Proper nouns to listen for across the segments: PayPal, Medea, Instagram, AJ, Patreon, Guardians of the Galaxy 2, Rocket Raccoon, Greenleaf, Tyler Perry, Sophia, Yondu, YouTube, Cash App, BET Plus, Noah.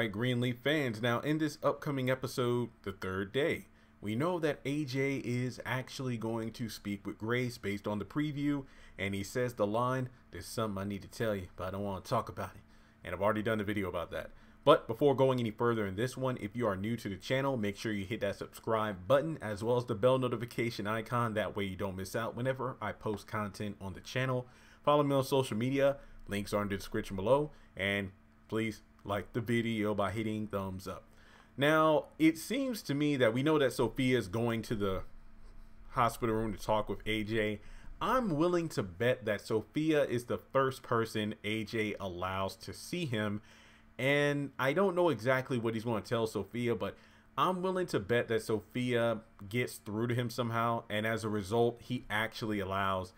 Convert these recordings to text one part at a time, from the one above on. Alright, Greenleaf fans, now in this upcoming episode, the third day, we know that AJ is actually going to speak with Grace based on the preview, and he says the line, "There's something I need to tell you, but I don't want to talk about it." And I've already done a video about that. But before going any further in this one, if you are new to the channel, make sure you hit that subscribe button as well as the bell notification icon. That way you don't miss out whenever I post content on the channel. Follow me on social media. Links are in the description below. And please like the video by hitting thumbs up. Now, it seems to me that we know that Sophia is going to the hospital room to talk with AJ. I'm willing to bet that Sophia is the first person AJ allows to see him. And I don't know exactly what he's going to tell Sophia, but I'm willing to bet that Sophia gets through to him somehow. And as a result, he actually allows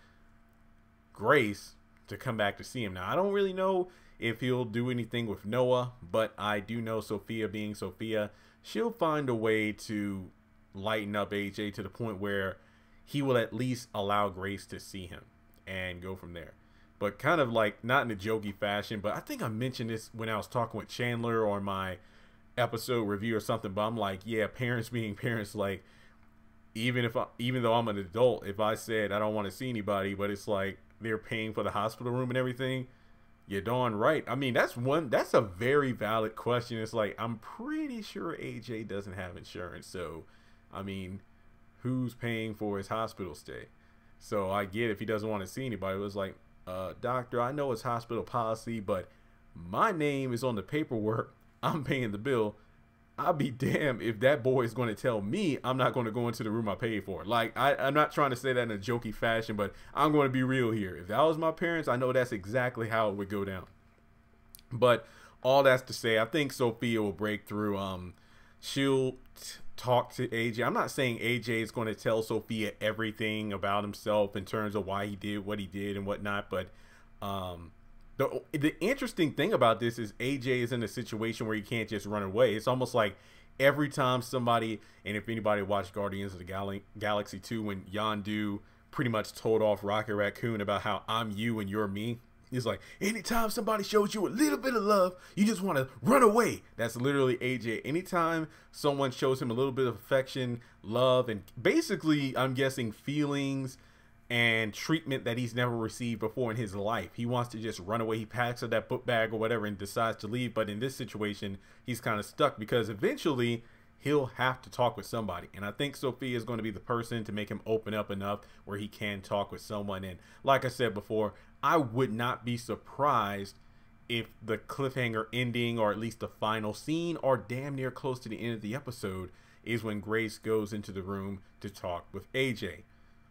Grace to come back to see him. Now, I don't really know if he'll do anything with Noah, but I do know Sophia being Sophia, she'll find a way to lighten up AJ to the point where he will at least allow Grace to see him and go from there. But kind of like not in a jokey fashion, but I think I mentioned this when I was talking with Chandler or my episode review or something, but I'm like, yeah, parents being parents, like even though I'm an adult, if I said I don't want to see anybody, but it's like they're paying for the hospital room and everything, you're darn right. I mean, that's a very valid question. It's like, I'm pretty sure AJ doesn't have insurance, so I mean, who's paying for his hospital stay? So I get if he doesn't want to see anybody. It was like, doctor, I know it's hospital policy, but my name is on the paperwork. I'm paying the bill. I'll be damned if that boy is going to tell me I'm not going to go into the room I paid for. Like, I'm not trying to say that in a jokey fashion, but I'm going to be real here. If that was my parents, I know that's exactly how it would go down. But all that's to say, I think Sophia will break through. She'll talk to AJ. I'm not saying AJ is going to tell Sophia everything about himself in terms of why he did what he did and whatnot, but the interesting thing about this is AJ is in a situation where he can't just run away. It's almost like every time somebody, and if anybody watched Guardians of the Galaxy 2, when Yondu pretty much told off Rocket Raccoon about how I'm you and you're me, it's like, anytime somebody shows you a little bit of love, you just want to run away. That's literally AJ. Anytime someone shows him a little bit of affection, love, and basically, I'm guessing, feelings and treatment that he's never received before in his life, he wants to just run away. He packs up that book bag or whatever and decides to leave. But in this situation, he's kind of stuck because eventually he'll have to talk with somebody. And I think Sophia is going to be the person to make him open up enough where he can talk with someone. And like I said before, I would not be surprised if the cliffhanger ending, or at least the final scene, or damn near close to the end of the episode, is when Grace goes into the room to talk with AJ.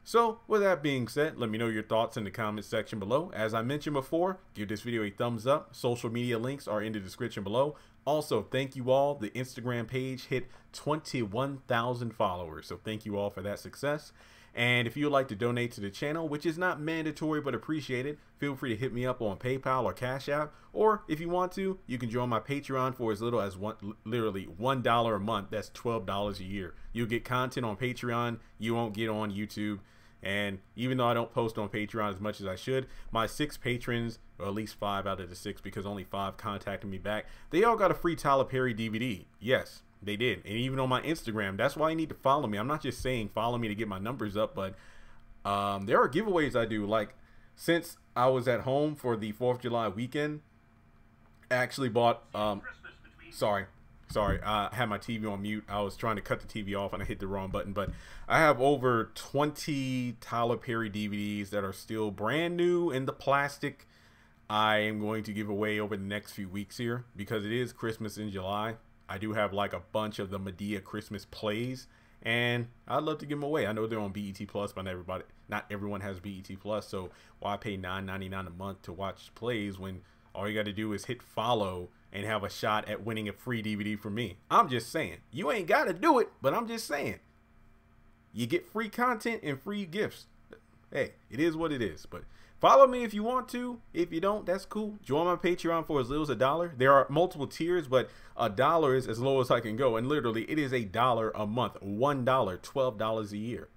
So with that being said, let me know your thoughts in the comments section below. As I mentioned before, give this video a thumbs up. Social media links are in the description below. Also, thank you all. The Instagram page hit 21,000 followers, so thank you all for that success. And if you would like to donate to the channel, which is not mandatory but appreciated, feel free to hit me up on PayPal or Cash App. Or if you want to, you can join my Patreon for as little as literally $1 a month. That's $12 a year. You'll get content on Patreon you won't get on YouTube. And even though I don't post on Patreon as much as I should, my 6 patrons, or at least 5 out of the 6 because only 5 contacted me back, they all got a free Tyler Perry DVD. Yes, they did. And even on my Instagram, that's why you need to follow me. I'm not just saying follow me to get my numbers up, but there are giveaways I do. Like, since I was at home for the 4th of July weekend, I actually bought, sorry, I had my TV on mute. I was trying to cut the TV off and I hit the wrong button, but I have over 20 Tyler Perry DVDs that are still brand new in the plastic. I am going to give away over the next few weeks here because it is Christmas in July. I do have like a bunch of the Medea Christmas plays and I'd love to give them away. I know they're on BET Plus, but not everyone has BET Plus, so why pay $9.99 a month to watch plays when all you got to do is hit follow and have a shot at winning a free DVD from me? I'm just saying. You ain't got to do it, but I'm just saying. You get free content and free gifts. Hey, it is what it is. But follow me if you want to. If you don't, that's cool. Join my Patreon for as little as $1. There are multiple tiers, but $1 is as low as I can go. And literally, it is $1 a month. $1, $12 a year.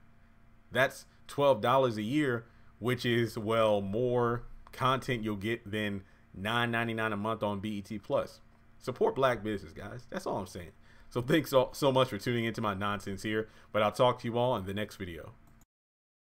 That's $12 a year, which is, well, more content you'll get than $9.99 a month on BET Plus. Support black business, guys. That's all I'm saying. So thanks so much for tuning into my nonsense here, but I'll talk to you all in the next video.